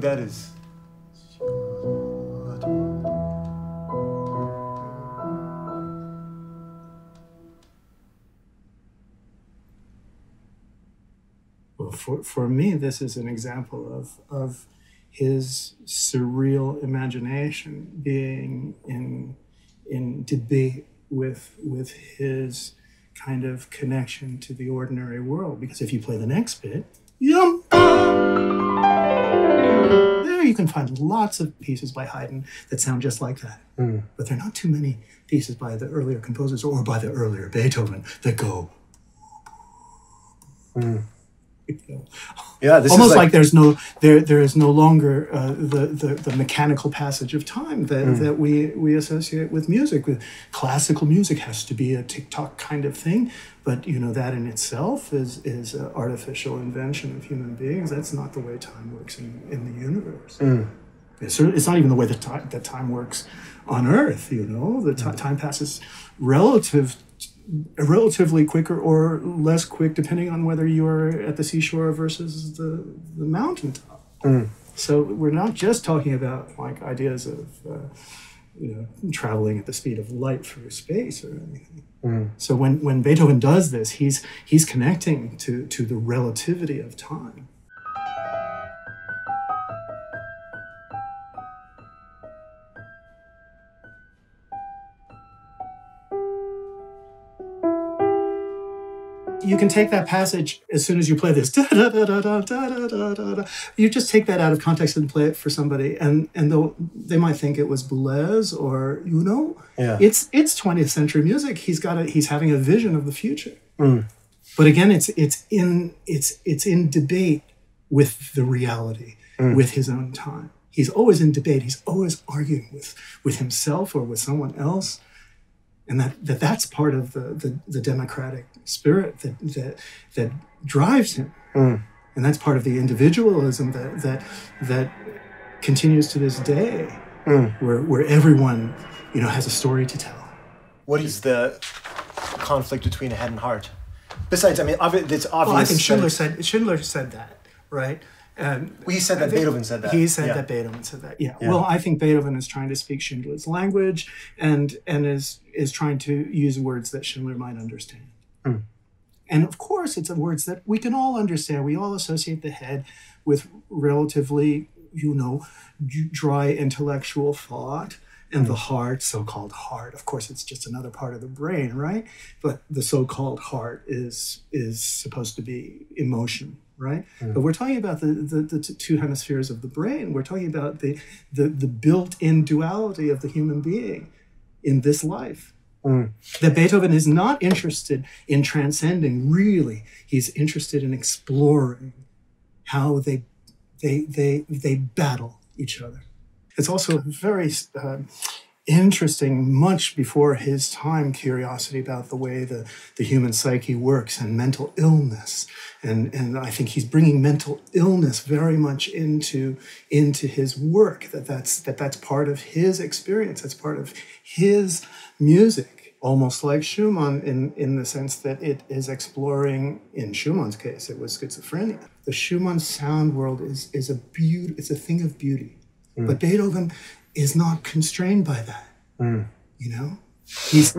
think that is? Well, for me, this is an example of his surreal imagination being in debate with his kind of connection to the ordinary world. Because if you play the next bit, yum, there you can find lots of pieces by Haydn that sound just like that. Mm. But there are not too many pieces by the earlier composers or by the earlier Beethoven that go. Mm. Yeah, this almost is like there's no there is no longer the mechanical passage of time that, mm. that we associate with music. Classical music has to be a tick-tock kind of thing, but you know that in itself is an artificial invention of human beings. That's not the way time works in the universe. Mm. It's not even the way that time works on Earth. You know, the time passes relatively quicker or less quick, depending on whether you are at the seashore versus the mountaintop. Mm. So we're not just talking about like ideas of you know, traveling at the speed of light through space or anything. Mm. So when Beethoven does this, he's connecting to the relativity of time. You can take that passage as soon as you play this. Da, da, da, da, da, da, da, da, da. You just take that out of context and play it for somebody, and they might think it was Boulez or you know, yeah. It's 20th century music. He's having a vision of the future. Mm. But again, it's in debate with the reality, mm. with his own time. He's always in debate. He's always arguing with himself or with someone else. And that's part of the democratic spirit that drives him. Mm. And that's part of the individualism that continues to this day, mm. where everyone, you know, has a story to tell. What is the conflict between head and heart? Besides, I mean, it's obvious. Well, I think Schindler said that, right? Well, he said that Beethoven said that. He said yeah. that Beethoven said that. Yeah. Yeah. Well, I think Beethoven is trying to speak Schindler's language, and is trying to use words that Schindler might understand. Mm. And of course, it's words that we can all understand. We all associate the head with relatively, you know, dry intellectual thought, and mm. the heart, so-called heart. Of course, it's just another part of the brain, right? But the so-called heart is supposed to be emotion. Right, mm. but we're talking about the two hemispheres of the brain. We're talking about the built-in duality of the human being in this life. Mm. That Beethoven is not interested in transcending. Really, he's interested in exploring how they battle each other. It's also very interesting, much before his time, curiosity about the way the human psyche works and mental illness. And I think he's bringing mental illness very much into his work, that's part of his experience, that's part of his music, almost like Schumann in the sense that it is exploring, in Schumann's case, it was schizophrenia. The Schumann sound world is a thing of beauty. Mm. But Beethoven is not constrained by that, mm. you know? He's...